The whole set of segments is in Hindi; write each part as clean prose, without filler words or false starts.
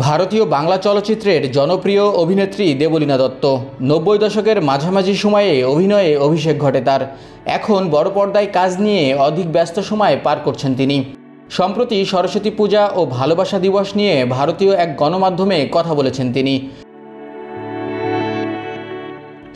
भारतीय बांगला चलचित्रेर जनप्रिय अभिनेत्री देवलीना दत्त 90 दशकेर माझामाझी समये अभिनये अभिषेक घटे तार। एखन बड़ पर्दाय काज निये अधिक व्यस्त समय पार करछेन तिनि। सम्प्रति सरस्वती पूजा और भालोबाशा दिवस निये भारतीय एक गणमाध्यमे कथा बोलेछेन तिनि।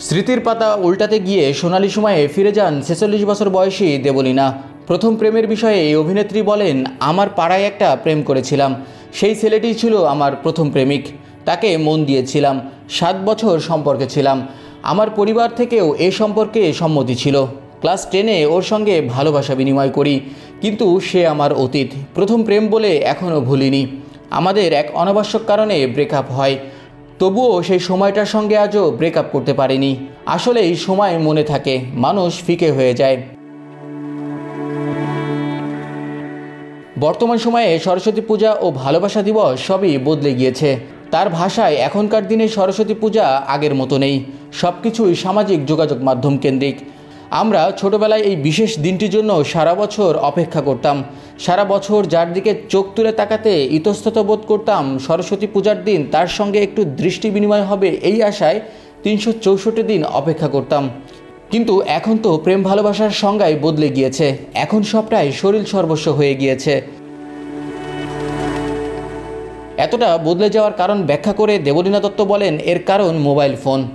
स्मृतिर पाता उल्टाते गिये सोनाली समये फिरे जान 46 बछर बयसी देवलीना। प्रथम प्रेमेर विषये अभिनेत्री बोलेन, आमार पाड़ाय एकटा प्रेम करेछिलाम, सेई सेलेटी छिलो आमार प्रथम प्रेमिक, ताके मन दिएछिलाम, 7 बछर सम्पर्के छिलाम, आमार परिवार थेकेओ एई सम्पर्के सम्मति छिलो, क्लास 10-ए ओर संगे भालोबाशा बिनिमय करी, किन्तु से आमार अतीत, प्रथम प्रेम बोले एखोनो भुलिनी, आमादेर एक अनावश्यक कारणे ब्रेकआप हय, तबुओ सेई समयटार संगे आजो ब्रेकआप करते पारिनी। आसलेई समय मने थाके, मानुष फिके हये जाय। बर्तमान समय सरस्वती पूजा और भालोबाशा दिवस सब ही बदले गए। तार भाषाय एखनकार दिन सरस्वती पूजा आगेर मतो नहीं, सबकिछु सामाजिक जोगाजोग माध्यम केंद्रिक। आमरा छोटोबेलाय एई विशेष दिनटिर जोन्नो सारा बछर अपेक्षा करताम, सारा बछर जार दिके चोख तुले ताकाते इतस्तत बोध करताम। सरस्वती पूजार दिन तार संगे एकटू दृष्टि बिनिमय होबे एई आशाय 364 दिन अपेक्षा करताम, किन्तु एखन तो प्रेम भालोबासार संज्ञाई बदले गियेछे, एखन सबटाई शरील सर्वस्व हये गियेछे। एतटा बदले जावार कारण व्याख्या करे देवलीना दत्त बोलेन, एर कारण मोबाइल फोन।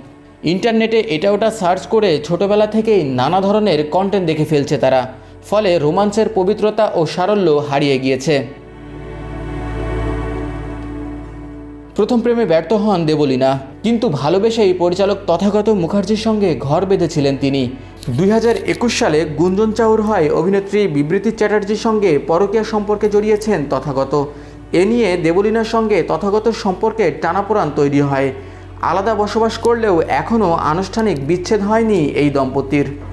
इंटरनेटे एटा ओटा सार्च करे छोटोबेला थेकेई नाना धरनेर कन्टेंट देखे फेलछे तारा, फले रोमांसेर पवित्रता और सारल्य हारिये गियेछे। प्रथम प्रेमे व्यर्थ हन देवलीना, किन्तु भालोबेसेई परिचालक तथागत मुखार्जीर संगे घर बेधेछिलेन तिनि। 2021 साले गुंजन चाउर हय अभिनेत्री बिब्रिति चैटार्जीर संगे परकिया सम्पर्के जड़ियेछेन तथागत। ए निये देवलीनार संगे तथागत सम्पर्के टानापोड़ान तैरि हय। आलादा बसबास करलेও एखोनो आनुष्ठानिक विच्छेद हयनि এই দম্पতির।